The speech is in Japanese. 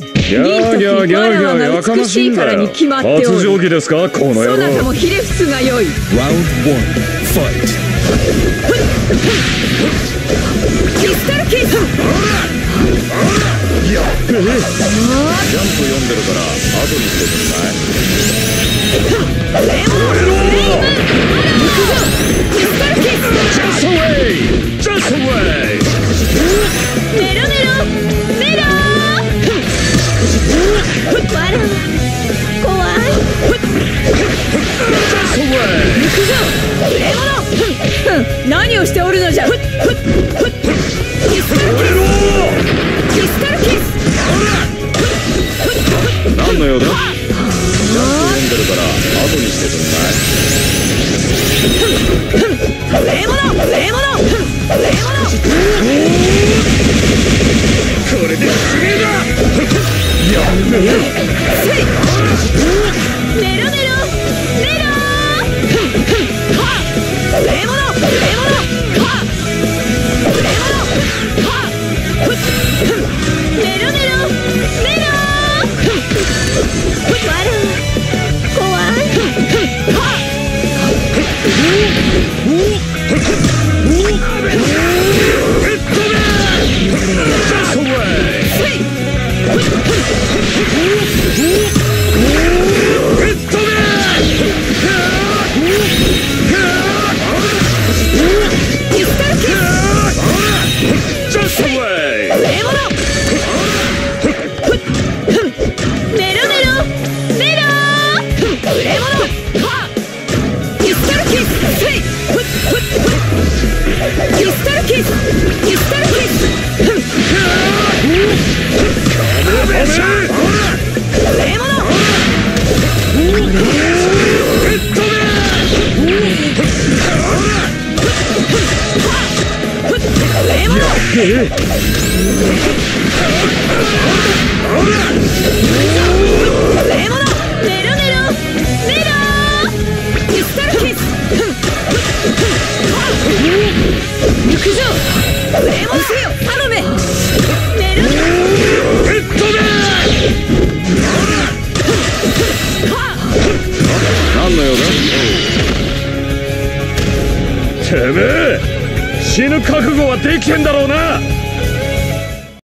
てめえ、死ぬ覚悟はできてんだろうな。